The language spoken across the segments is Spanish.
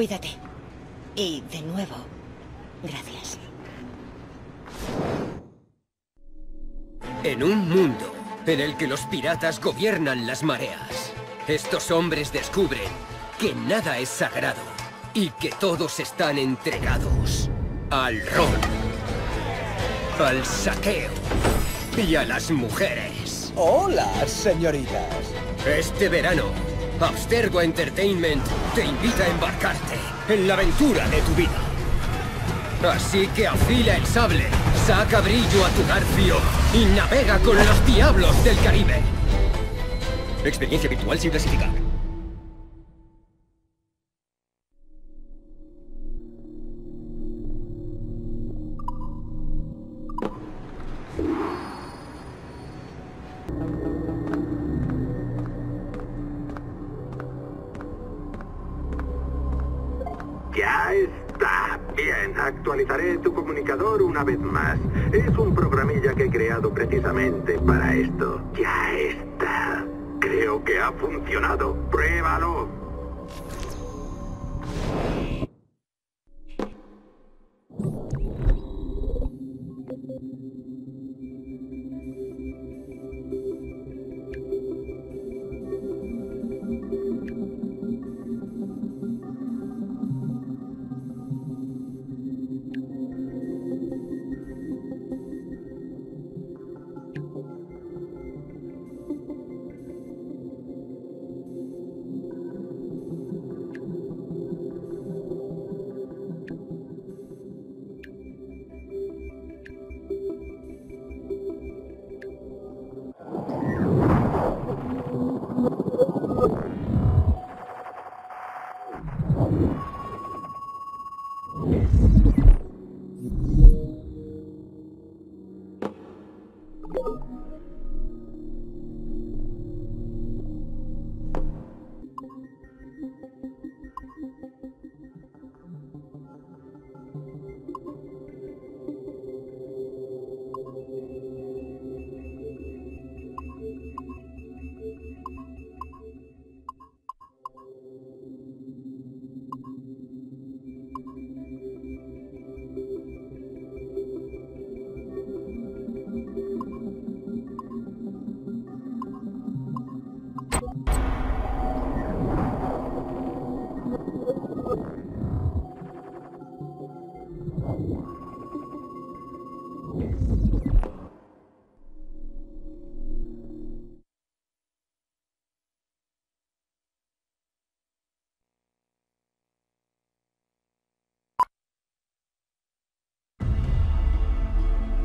Cuídate. Y de nuevo, gracias. En un mundo en el que los piratas gobiernan las mareas, estos hombres descubren que nada es sagrado y que todos están entregados al ron, al saqueo y a las mujeres. ¡Hola, señoritas! Este verano, Abstergo Entertainment te invita a embarcarte en la aventura de tu vida. Así que afila el sable, saca brillo a tu garfio y navega con los diablos del Caribe. Experiencia virtual sin clasificar. Ya está. Bien, actualizaré tu comunicador una vez más. Es un programilla que he creado precisamente para esto. Ya está. Creo que ha funcionado. ¡Pruébalo!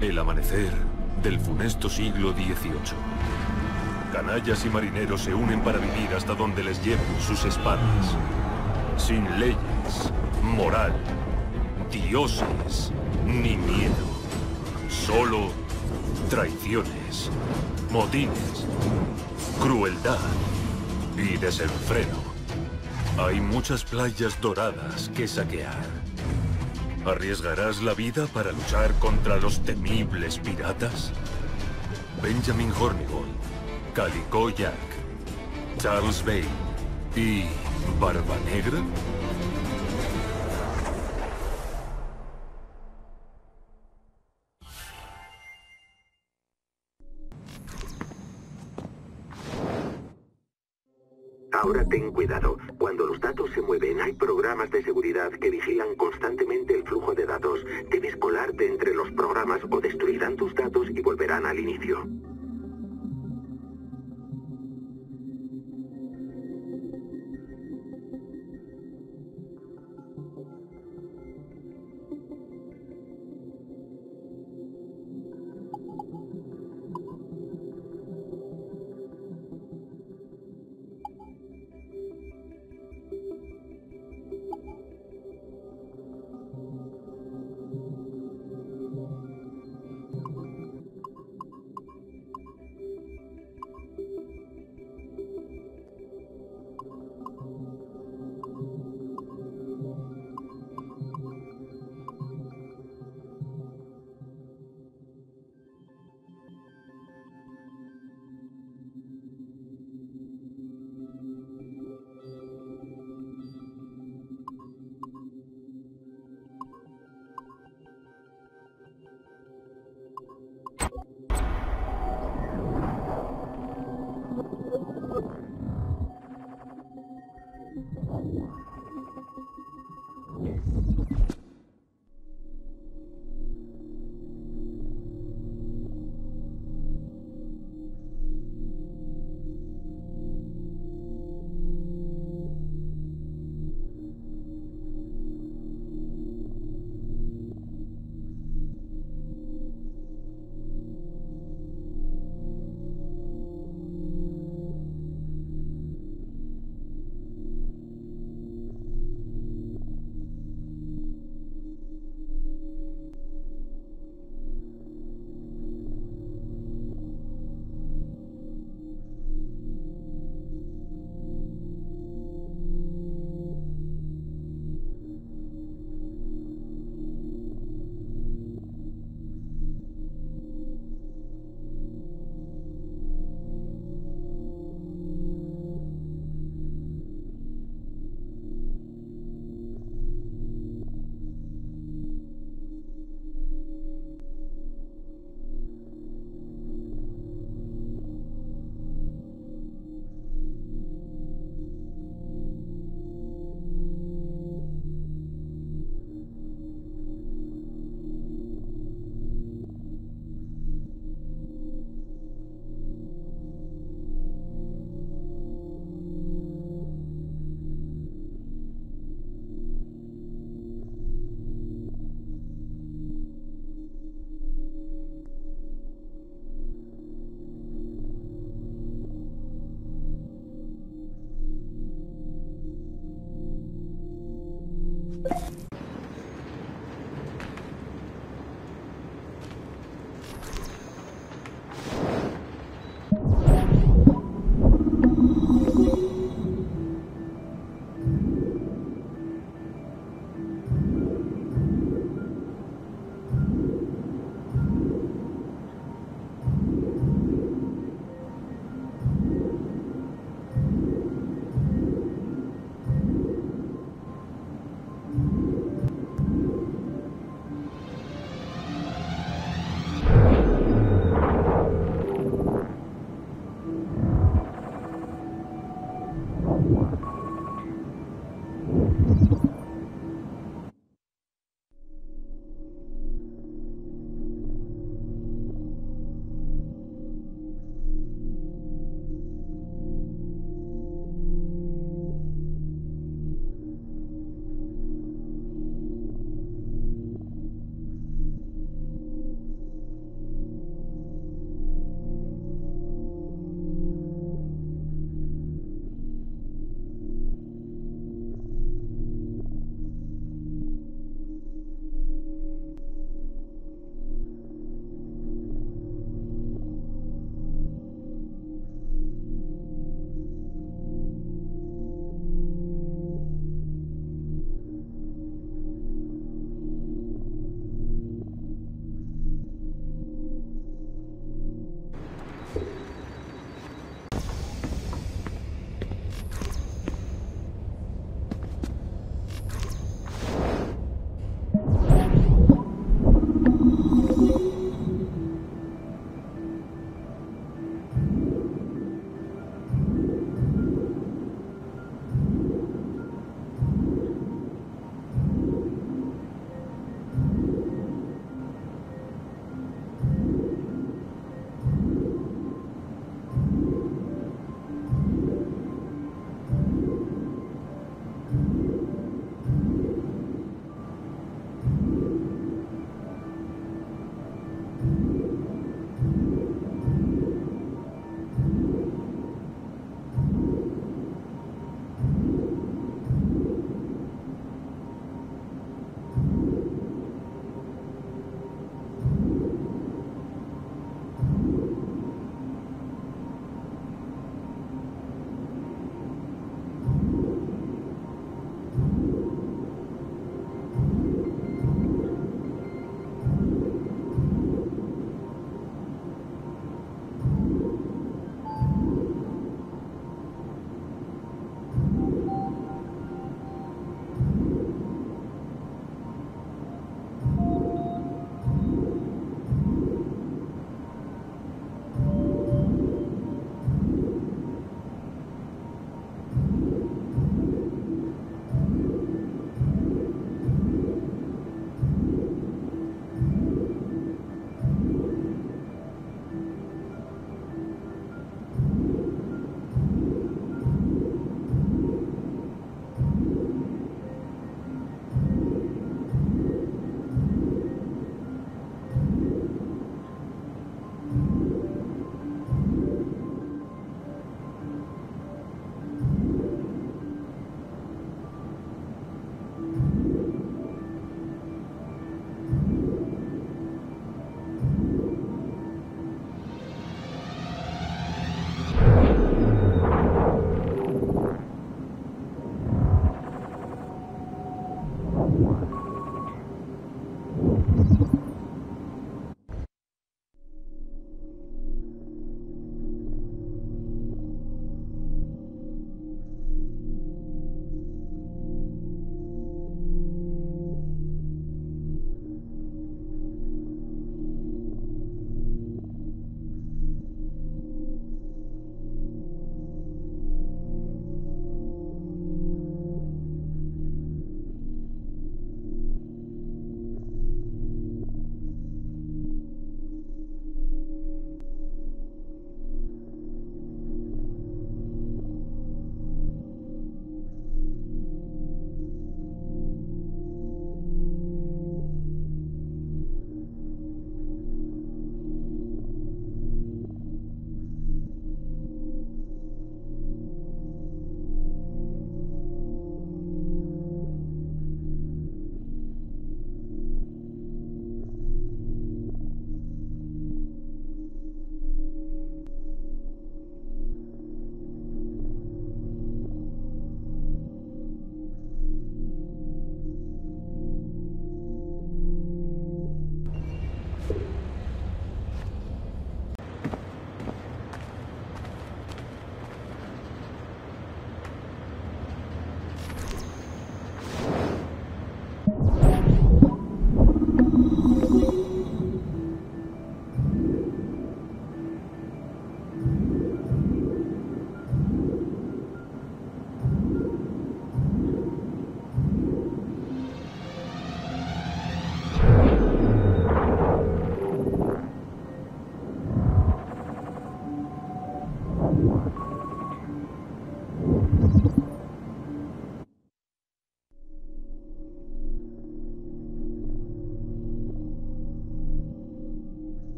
El amanecer del funesto siglo XVIII. Canallas y marineros se unen para vivir hasta donde les lleven sus espadas. Sin leyes, moral, dioses, ni miedo. Solo traiciones, motines, crueldad y desenfreno. Hay muchas playas doradas que saquear. ¿Arriesgarás la vida para luchar contra los temibles piratas? Benjamin Hornigold, Calico Jack, Charles Vane y Barba Negra. Ahora ten cuidado. Cuando los datos se mueven, hay programas de seguridad que vigilan constantemente el flujo de datos. Debes colarte entre los programas o destruirán tus datos y volverán al inicio.